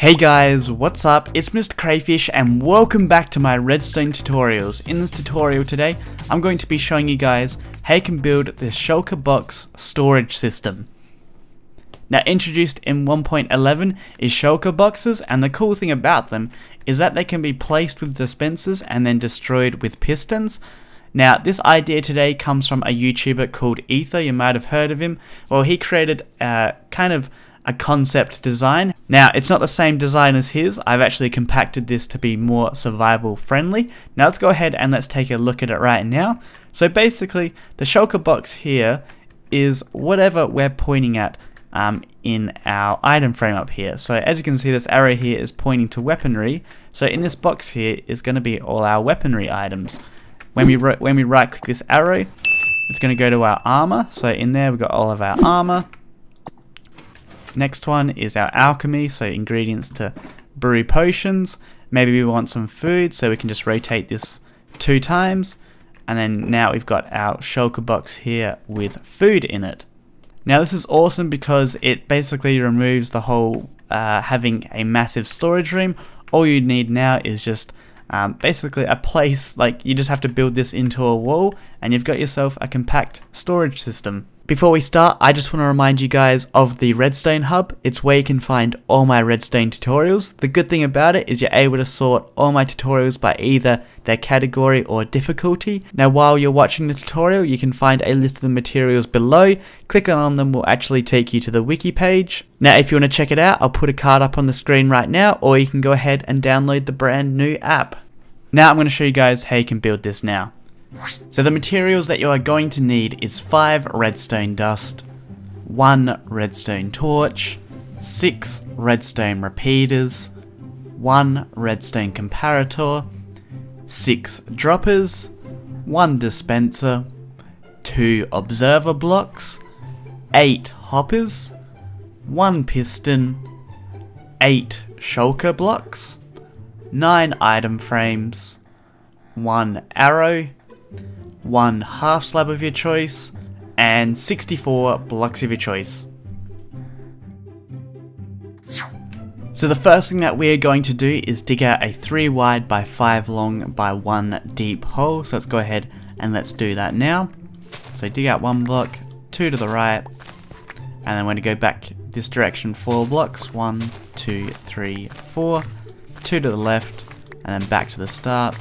Hey guys, what's up? It's Mr. Crayfish and welcome back to my redstone tutorials. In this tutorial today, I'm going to be showing you guys how you can build this Shulker Box storage system. Now, introduced in 1.11 is Shulker Boxes, and the cool thing about them is that they can be placed with dispensers and then destroyed with pistons. Now, this idea today comes from a YouTuber called Etho. You might have heard of him. Well, he created a concept design. Now, it's not the same design as his. I've actually compacted this to be more survival friendly. Now let's go ahead and let's take a look at it right now. So basically the Shulker Box here is whatever we're pointing at in our item frame up here. So as you can see, this arrow here is pointing to weaponry. So in this box here is going to be all our weaponry items. When we right click this arrow, it's going to go to our armor. So in there we've got all of our armor. Next one is our alchemy, so ingredients to brew potions. Maybe we want some food, so we can just rotate this 2 times. And then now we've got our Shulker Box here with food in it. Now this is awesome because it basically removes the whole having a massive storage room. All you need now is just basically a place, like you just have to build this into a wall and you've got yourself a compact storage system. Before we start, I just want to remind you guys of the Redstone Hub. It's where you can find all my redstone tutorials. The good thing about it is you're able to sort all my tutorials by either their category or difficulty. Now while you're watching the tutorial, you can find a list of the materials below. Clicking on them will actually take you to the wiki page. Now if you want to check it out, I'll put a card up on the screen right now, or you can go ahead and download the brand new app. Now I'm going to show you guys how you can build this now. So the materials that you are going to need is 5 redstone dust, 1 redstone torch, 6 redstone repeaters, 1 redstone comparator, 6 droppers, 1 dispenser, 2 observer blocks, 8 hoppers, 1 piston, 8 shulker blocks, 9 item frames, 1 arrow, 1 half slab of your choice, and 64 blocks of your choice. So the first thing that we're going to do is dig out a 3 wide by 5 long by 1 deep hole. So let's go ahead and let's do that now. So dig out 1 block, 2 to the right, and then we're going to go back this direction 4 blocks, 1, 2, 3, 4, 2 to the left, and then back to the start.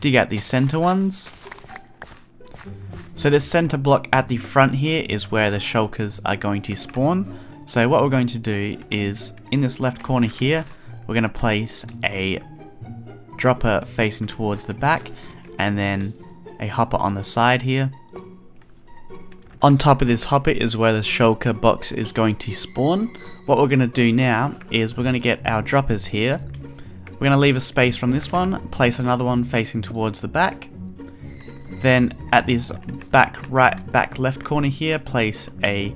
Dig out these center ones. So this center block at the front here is where the shulkers are going to spawn. So what we're going to do is, in this left corner here, we're going to place a dropper facing towards the back, and then a hopper on the side here. On top of this hopper is where the Shulker Box is going to spawn. What we're going to do now is we're going to get our droppers here. We're going to leave a space from this one, place another one facing towards the back. Then at this back left corner here, place a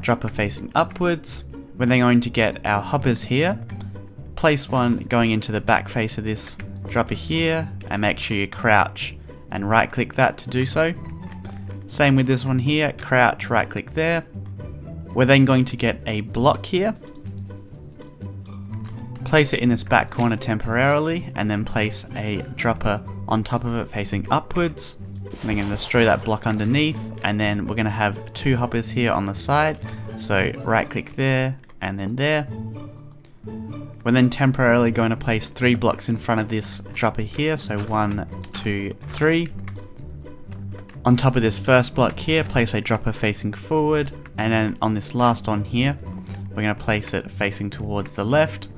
dropper facing upwards. We're then going to get our hoppers here. Place one going into the back face of this dropper here, and make sure you crouch and right click that to do so. Same with this one here, crouch, right click there. We're then going to get a block here. Place it in this back corner temporarily, and then place a dropper on top of it facing upwards. I'm going to destroy that block underneath, and then we're going to have 2 hoppers here on the side. So right click there, and then there. We're then temporarily going to place 3 blocks in front of this dropper here. So 1, 2, 3. On top of this first block here, place a dropper facing forward, and then on this last one here, we're going to place it facing towards the left.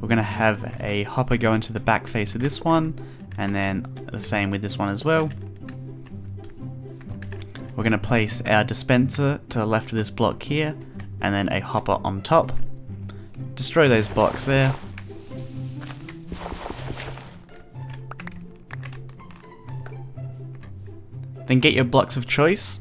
We're going to have a hopper go into the back face of this one, and then the same with this one as well. We're going to place our dispenser to the left of this block here, and then a hopper on top. Destroy those blocks there. Then get your blocks of choice,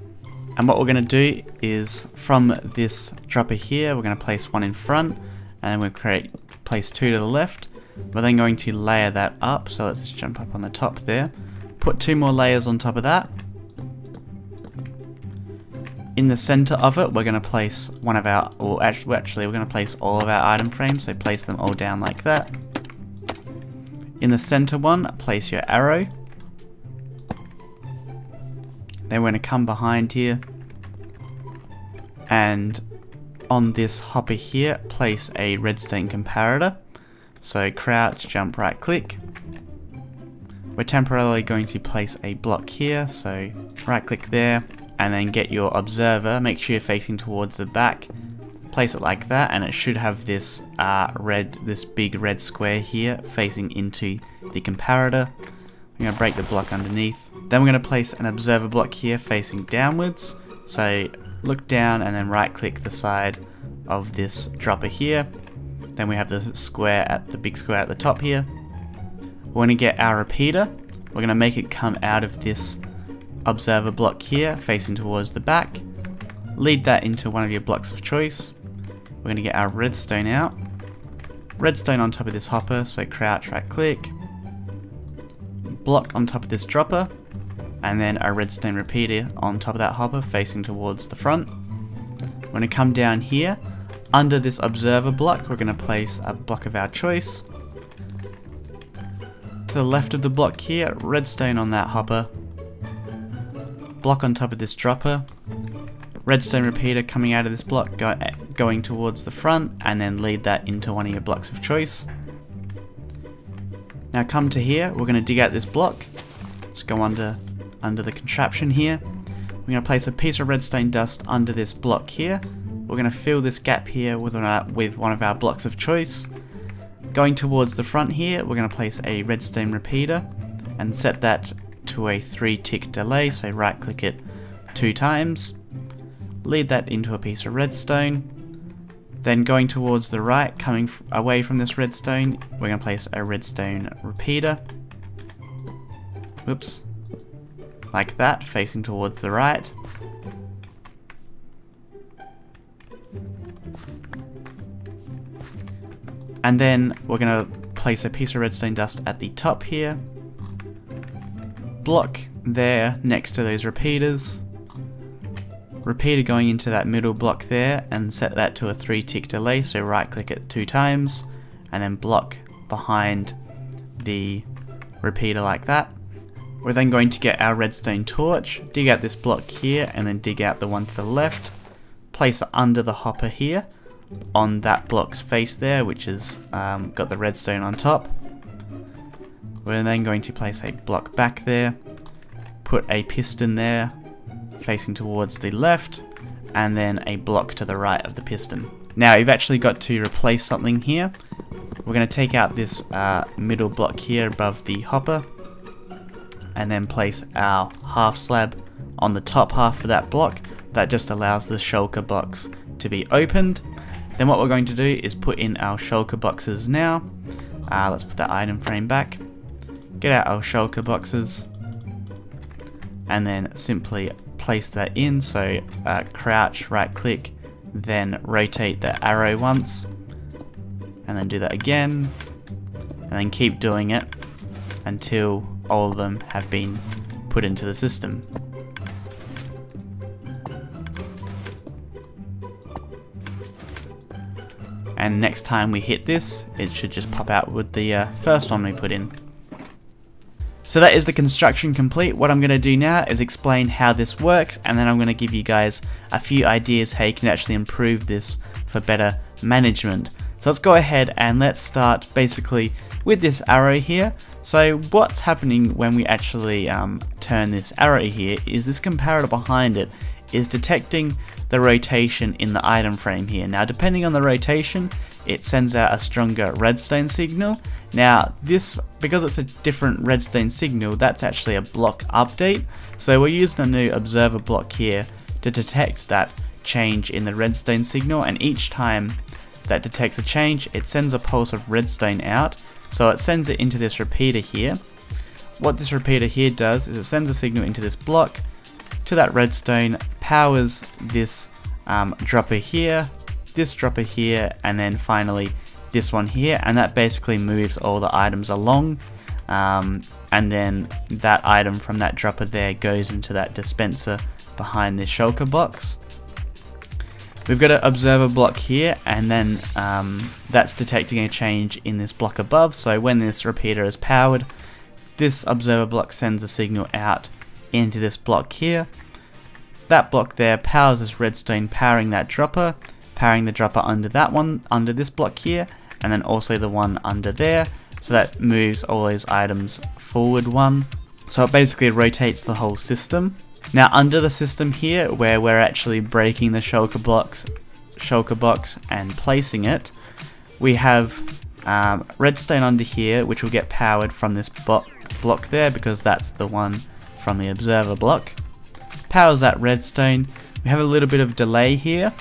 and what we're going to do is from this dropper here, we're going to place one in front, and then we'll place 2 to the left. We're then going to layer that up, so let's just jump up on the top there. Put 2 more layers on top of that. In the center of it, we're going to place one of our, or actually we're going to place all of our item frames, so place them all down like that. In the center one, place your arrow. Then we're going to come behind here, and on this hopper here, place a redstone comparator. So crouch, jump, right click. We're temporarily going to place a block here, so right click there, and then get your observer, make sure you're facing towards the back, place it like that, and it should have this this big red square here facing into the comparator. I'm going to break the block underneath. Then we're going to place an observer block here facing downwards, so look down and then right click the side of this dropper here. Then we have the square at the big square at the top here. We're going to get our repeater, we're going to make it come out of this observer block here facing towards the back, lead that into one of your blocks of choice. We're going to get our redstone out, redstone on top of this hopper, so crouch, right click, block on top of this dropper, and then a redstone repeater on top of that hopper facing towards the front. We're going to come down here, under this observer block we're going to place a block of our choice. To the left of the block here, redstone on that hopper, block on top of this dropper, redstone repeater coming out of this block, going towards the front, and then lead that into one of your blocks of choice. Now come to here, we're going to dig out this block, just go under the contraption here, we're going to place a piece of redstone dust under this block here, we're going to fill this gap here with one of our blocks of choice. Going towards the front here, we're going to place a redstone repeater and set that to a 3-tick delay, so right click it 2 times, lead that into a piece of redstone. Then going towards the right, coming away from this redstone, we're going to place a redstone repeater, whoops, like that, facing towards the right. And then we're going to place a piece of redstone dust at the top here, block there next to those repeaters, repeater going into that middle block there, and set that to a 3-tick delay, so right click it 2 times, and then block behind the repeater like that. We're then going to get our redstone torch, dig out this block here, and then dig out the one to the left, place it under the hopper here, on that block's face there, which has got the redstone on top. We're then going to place a block back there, put a piston there facing towards the left, and then a block to the right of the piston. Now you've actually got to replace something here. We're going to take out this middle block here above the hopper, and then place our half slab on the top half of that block. That just allows the shulker box to be opened. Then what we're going to do is put in our shulker boxes now. Let's put that item frame back. Get out our shulker boxes. And then simply place that in. So crouch, right click, then rotate the arrow once. And then do that again. And then keep doing it until all of them have been put into the system. And next time we hit this, it should just pop out with the first one we put in. So that is the construction complete. What I'm going to do now is explain how this works, and then I'm going to give you guys a few ideas how you can actually improve this for better management. So let's go ahead and let's start basically with this arrow here. So what's happening when we actually turn this arrow here is this comparator behind it is detecting the rotation in the item frame here. Now depending on the rotation, it sends out a stronger redstone signal. Now this, because it's a different redstone signal, that's actually a block update. So we're using a new observer block here to detect that change in the redstone signal, and each time that detects a change, it sends a pulse of redstone out. So it sends it into this repeater here. What this repeater here does is it sends a signal into this block, to that redstone, powers this dropper here, this dropper here, and then finally this one here, and that basically moves all the items along, and then that item from that dropper there goes into that dispenser behind this shulker box. We've got an observer block here, and then that's detecting a change in this block above. So when this repeater is powered, this observer block sends a signal out into this block here. That block there powers this redstone, powering that dropper, powering the dropper under that one, under this block here, and then also the one under there. So that moves all these items forward one. So it basically rotates the whole system. Now under the system here, where we're actually breaking the shulker box and placing it, we have redstone under here, which will get powered from this block there, because that's the one from the observer block. Powers that redstone. We have a little bit of delay here,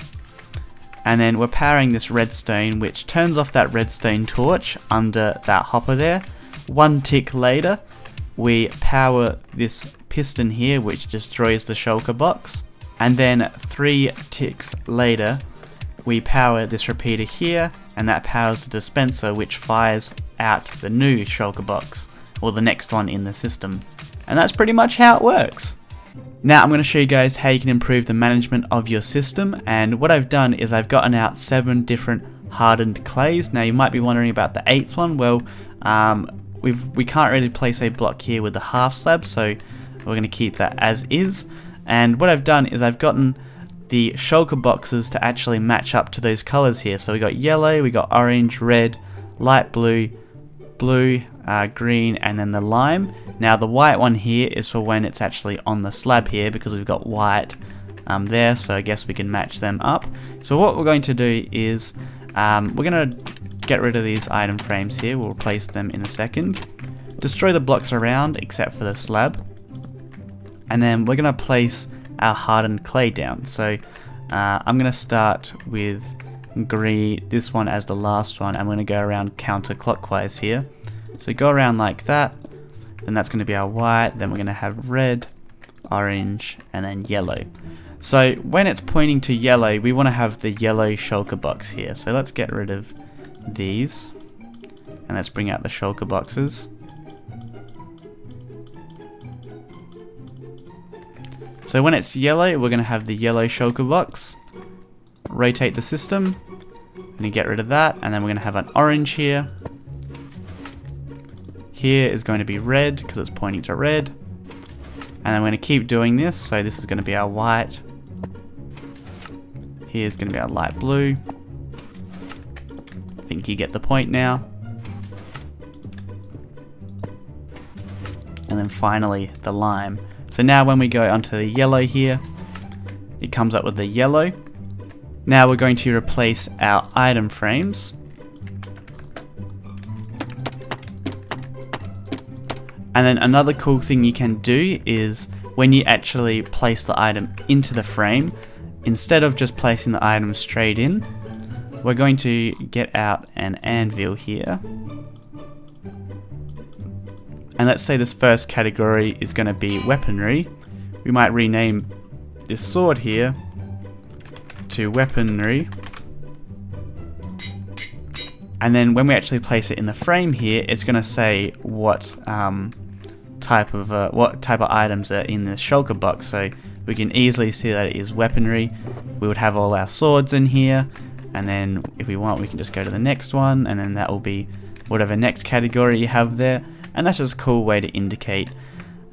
and then we're powering this redstone, which turns off that redstone torch under that hopper there. One tick later, we power this piston here, which destroys the shulker box, and then 3 ticks later we power this repeater here, and that powers the dispenser, which fires out the new shulker box, or the next one in the system. And that's pretty much how it works. Now I'm going to show you guys how you can improve the management of your system, and what I've done is I've gotten out 7 different hardened clays. Now you might be wondering about the 8th one. Well, we can't really place a block here with the half slab, so we're going to keep that as is. And what I've done is I've gotten the shulker boxes to actually match up to those colors here. So we got yellow, we got orange, red, light blue, blue, green, and then the lime. Now the white one here is for when it's actually on the slab here, because we've got white there, so I guess we can match them up. So what we're going to do is we're going to get rid of these item frames here. We'll replace them in a second. Destroy the blocks around except for the slab, and then we're going to place our hardened clay down. So I'm going to start with green, this one as the last one. I'm going to go around counterclockwise here. So go around like that, then that's going to be our white, then we're going to have red, orange, and then yellow. So when it's pointing to yellow, we want to have the yellow shulker box here. So let's get rid of these, and let's bring out the shulker boxes. So when it's yellow, we're going to have the yellow shulker box. Rotate the system, and you get rid of that, and then we're going to have an orange here. Here is going to be red, because it's pointing to red. And I'm going to keep doing this, so this is going to be our white. Here's going to be our light blue. I think you get the point now. And then finally, the lime. So now when we go onto the yellow here, it comes up with the yellow. Now we're going to replace our item frames, and then another cool thing you can do is when you actually place the item into the frame, instead of just placing the item straight in, we're going to get out an anvil here. And let's say this first category is going to be weaponry. We might rename this sword here to weaponry. And then when we actually place it in the frame here, it's going to say what type of items are in this shulker box. So we can easily see that it is weaponry. We would have all our swords in here, and then if we want, we can just go to the next one, and then that will be whatever next category you have there. And that's just a cool way to indicate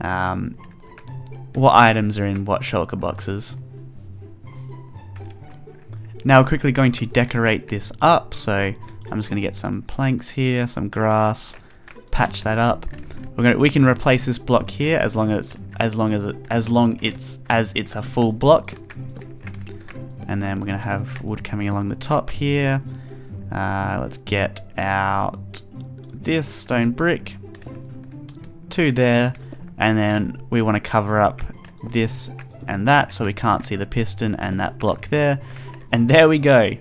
what items are in what shulker boxes. Now we're quickly going to decorate this up, so I'm just going to get some planks here, some grass, patch that up. We can replace this block here as long as it's a full block. And then we're going to have wood coming along the top here. Let's get out this stone brick. 2 there, and then we want to cover up this and that, so we can't see the piston and that block there, and there we go.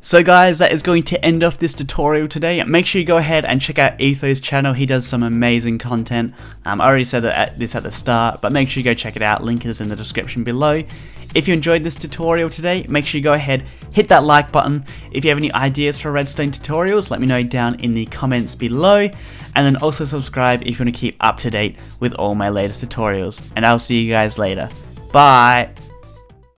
So guys, that is going to end off this tutorial today. Make sure you go ahead and check out Etho's channel. He does some amazing content. I already said this at the start, but make sure you go check it out. Link is in the description below. If you enjoyed this tutorial today, make sure you go ahead, hit that like button. If you have any ideas for redstone tutorials, let me know down in the comments below. And then also subscribe if you want to keep up to date with all my latest tutorials. And I'll see you guys later. Bye!